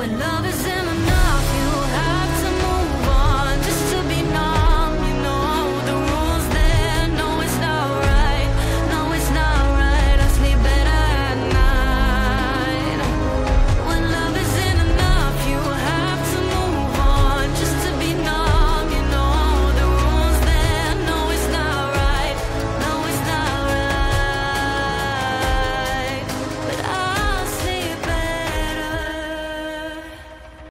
When love is in